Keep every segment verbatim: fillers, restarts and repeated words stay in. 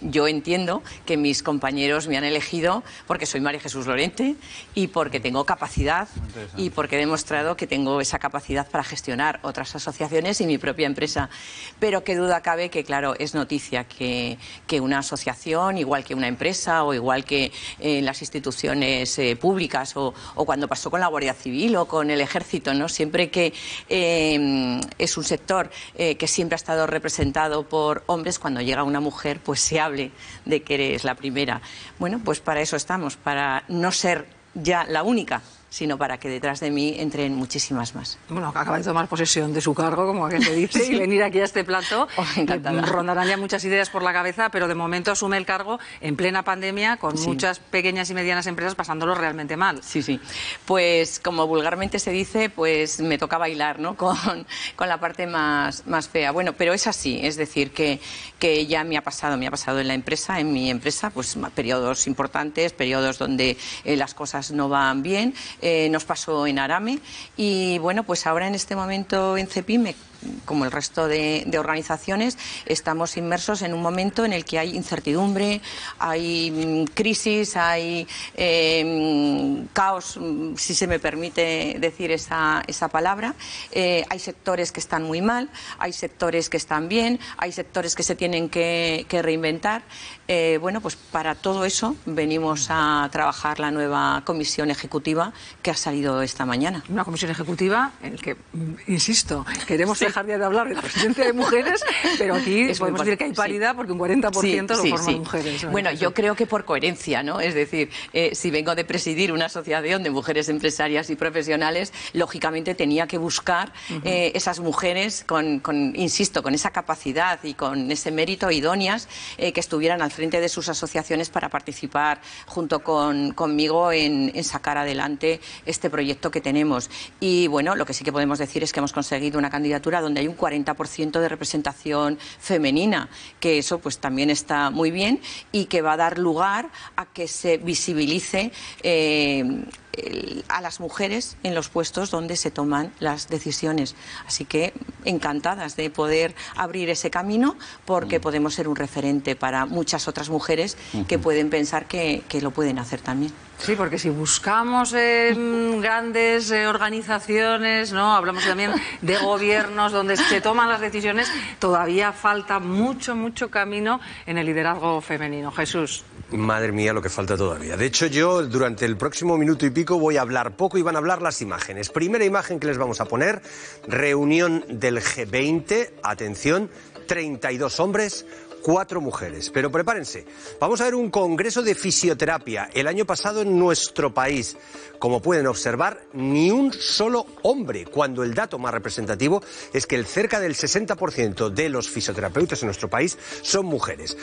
Yo entiendo que mis compañeros me han elegido porque soy María Jesús Lorente y porque tengo capacidad y porque he demostrado que tengo esa capacidad para gestionar otras asociaciones y mi propia empresa. Pero qué duda cabe que, claro, es noticia que, que una asociación, igual que una empresa o igual que eh, las instituciones eh, públicas o, o cuando pasó con la Guardia Civil o con el Ejército, ¿no? Siempre que eh, es un sector eh, que siempre ha estado representado por hombres, cuando llega una mujer, pues se hable de que eres la primera. Bueno, pues para eso estamos, para no ser ya la única, sino para que detrás de mí entren muchísimas más. Bueno, acaba de tomar posesión de su cargo, como aquel que dice, sí. Y venir aquí a este plato. Oh, encantada. Rondarán ya muchas ideas por la cabeza, pero de momento asume el cargo en plena pandemia, con sí. muchas pequeñas y medianas empresas pasándolo realmente mal. Sí, sí. Pues, como vulgarmente se dice, pues me toca bailar, ¿no? Con, con la parte más, más fea. Bueno, pero es así, es decir, que, que ya me ha pasado, me ha pasado en la empresa, en mi empresa, pues periodos importantes, periodos donde eh, las cosas no van bien. Eh, nos pasó en Arame y, bueno, pues ahora en este momento en CEPYME, como el resto de, de organizaciones, estamos inmersos en un momento en el que hay incertidumbre, hay crisis, hay eh, caos, si se me permite decir esa, esa palabra. Eh, hay sectores que están muy mal, hay sectores que están bien, hay sectores que se tienen que, que reinventar. Eh, bueno, pues para todo eso venimos a trabajar la nueva comisión ejecutiva que ha salido esta mañana. Una comisión ejecutiva en la que, insisto, queremos sí. dejar de hablar de la presencia de mujeres, pero aquí es podemos decir que hay paridad, sí. porque un cuarenta por ciento sí, lo sí, forman sí. mujeres. ¿No? Bueno, yo creo que por coherencia, ¿no? Es decir, eh, si vengo de presidir una asociación de mujeres empresarias y profesionales, lógicamente tenía que buscar uh-huh. eh, esas mujeres con, con, insisto, con esa capacidad y con ese mérito idóneas eh, que estuvieran al frente de sus asociaciones para participar junto con, conmigo en, en sacar adelante este proyecto que tenemos. Y bueno, lo que sí que podemos decir es que hemos conseguido una candidatura donde hay un cuarenta por ciento de representación femenina, que eso pues también está muy bien y que va a dar lugar a que se visibilice eh, a las mujeres en los puestos donde se toman las decisiones. Así que encantadas de poder abrir ese camino, porque uh-huh. podemos ser un referente para muchas otras mujeres uh-huh. que pueden pensar que, que lo pueden hacer también. Sí, porque si buscamos eh, grandes eh, organizaciones, ¿no? Hablamos también de gobiernos donde se toman las decisiones, todavía falta mucho, mucho camino en el liderazgo femenino. Jesús. Madre mía, lo que falta todavía. De hecho, yo durante el próximo minuto y pico voy a hablar poco y van a hablar las imágenes. Primera imagen que les vamos a poner, reunión del G veinte, atención, treinta y dos hombres, cuatro mujeres. Pero prepárense, vamos a ver un congreso de fisioterapia el año pasado en nuestro país. Como pueden observar, ni un solo hombre, cuando el dato más representativo es que el cerca del sesenta por ciento de los fisioterapeutas en nuestro país son mujeres.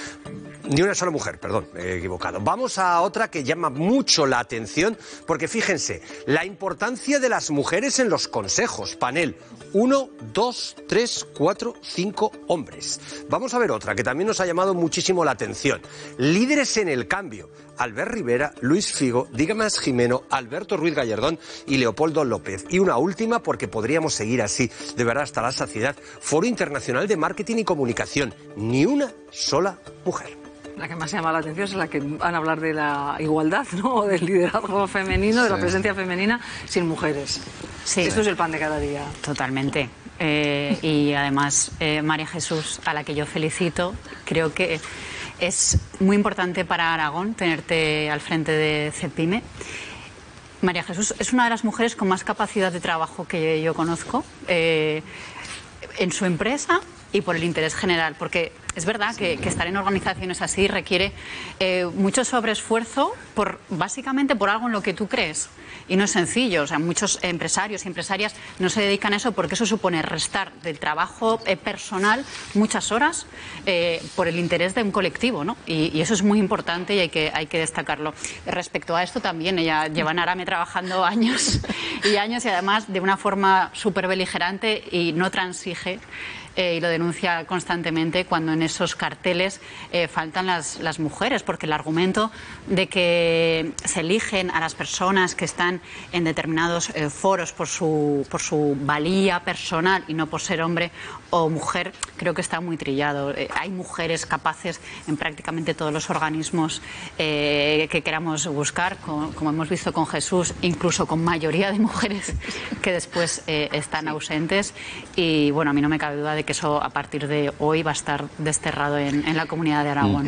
Ni una sola mujer, perdón, me he equivocado. Vamos a otra que llama mucho la atención, porque fíjense, la importancia de las mujeres en los consejos. Panel, uno, dos, tres, cuatro, cinco hombres. Vamos a ver otra que también nos ha llamado muchísimo la atención. Líderes en el cambio. Albert Rivera, Luis Figo, dígame más Jimeno, Alberto Ruiz Gallardón y Leopoldo López. Y una última, porque podríamos seguir así, de verdad, hasta la saciedad. Foro Internacional de Marketing y Comunicación. Ni una sola mujer. La que más llama la atención es la que van a hablar de la igualdad, ¿no? Del liderazgo femenino, sí. de la presencia femenina sin mujeres. Sí. Esto es el pan de cada día. Totalmente. Eh, y además, eh, María Jesús, a la que yo felicito, creo que es muy importante para Aragón tenerte al frente de CEPYME. María Jesús es una de las mujeres con más capacidad de trabajo que yo conozco eh, en su empresa y por el interés general, porque es verdad sí, que, claro. que estar en organizaciones así requiere eh, mucho sobreesfuerzo, por, básicamente por algo en lo que tú crees. Y no es sencillo, o sea, muchos empresarios y empresarias no se dedican a eso porque eso supone restar del trabajo eh, personal muchas horas eh, por el interés de un colectivo, ¿no? Y, y eso es muy importante y hay que, hay que destacarlo. Respecto a esto también, ella lleva en Arame trabajando años y años y además de una forma súper beligerante y no transige eh, y lo denuncia constantemente cuando en esos carteles eh, faltan las, las mujeres, porque el argumento de que se eligen a las personas que están en determinados eh, foros por su, por su valía personal y no por ser hombre o mujer, creo que está muy trillado. Eh, hay mujeres capaces en prácticamente todos los organismos eh, que queramos buscar, como, como hemos visto con Jesús, incluso con mayoría de mujeres que después eh, están sí. ausentes. Y bueno, a mí no me cabe duda de que eso a partir de hoy va a estar desterrado en, en la Comunidad de Aragón. Mm.